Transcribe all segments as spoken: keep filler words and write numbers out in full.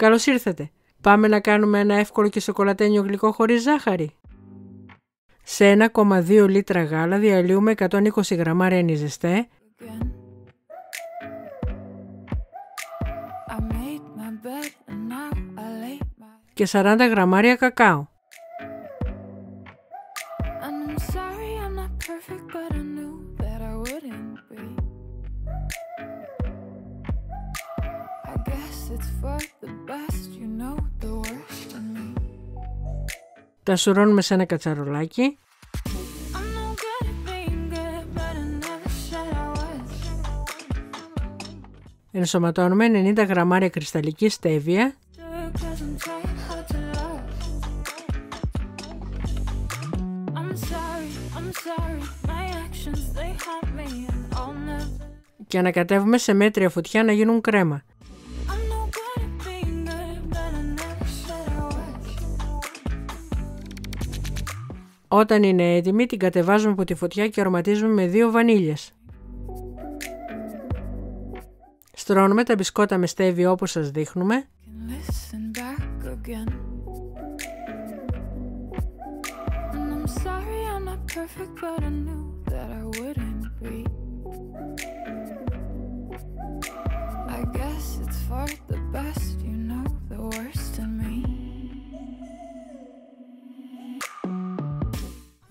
Καλώς ήρθατε! Πάμε να κάνουμε ένα εύκολο και σοκολατένιο γλυκό χωρίς ζάχαρη. Σε ένα κόμμα δύο λίτρα γάλα διαλύουμε εκατόν είκοσι γραμμάρια νισεστέ, και σαράντα γραμμάρια κακάο. Τα σουρώνουμε σε ένα κατσαρολάκι . Ενσωματώνουμε ενενήντα γραμμάρια κρυσταλλική στέβια και ανακατεύουμε σε μέτρια φωτιά να γίνουν κρέμα. Όταν είναι έτοιμη, την κατεβάζουμε από τη φωτιά και αρωματίζουμε με δύο βανίλιες. Στρώνουμε τα μπισκότα με στέβια όπως σας δείχνουμε.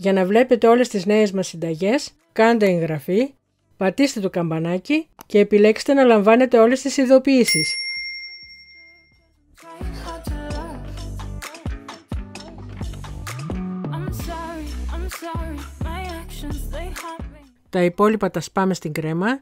Για να βλέπετε όλες τις νέες μας συνταγές, κάντε εγγραφή, πατήστε το καμπανάκι και επιλέξτε να λαμβάνετε όλες τις ειδοποιήσεις. Τα υπόλοιπα τα σπάμε στην κρέμα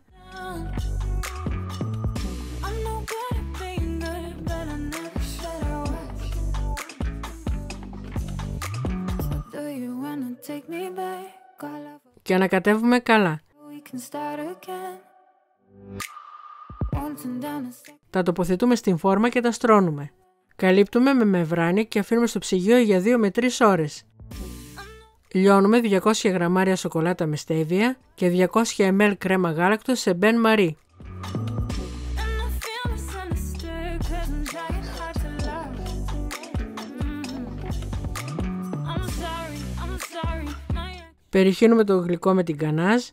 και ανακατεύουμε καλά. Τα τοποθετούμε στην φόρμα και τα στρώνουμε. Καλύπτουμε με μεμβράνη και αφήνουμε στο ψυγείο για δύο με τρεις ώρες. Λιώνουμε διακόσια γραμμάρια σοκολάτα με στέβια και διακόσια ml κρέμα γάλακτος σε μπεν μαρί. Περιχύνουμε το γλυκό με την κανάζ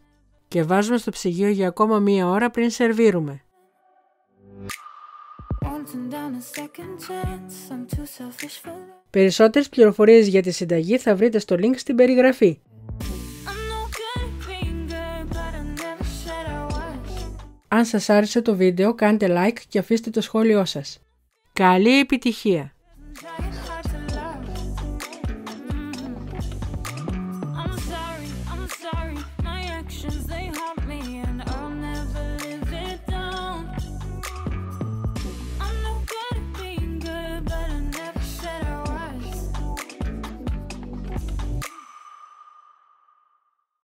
και βάζουμε στο ψυγείο για ακόμα μία ώρα πριν σερβίρουμε. Περισσότερες πληροφορίες για τη συνταγή θα βρείτε στο link στην περιγραφή. Αν σας άρεσε το βίντεο, κάντε like και αφήστε το σχόλιο σας. Καλή επιτυχία!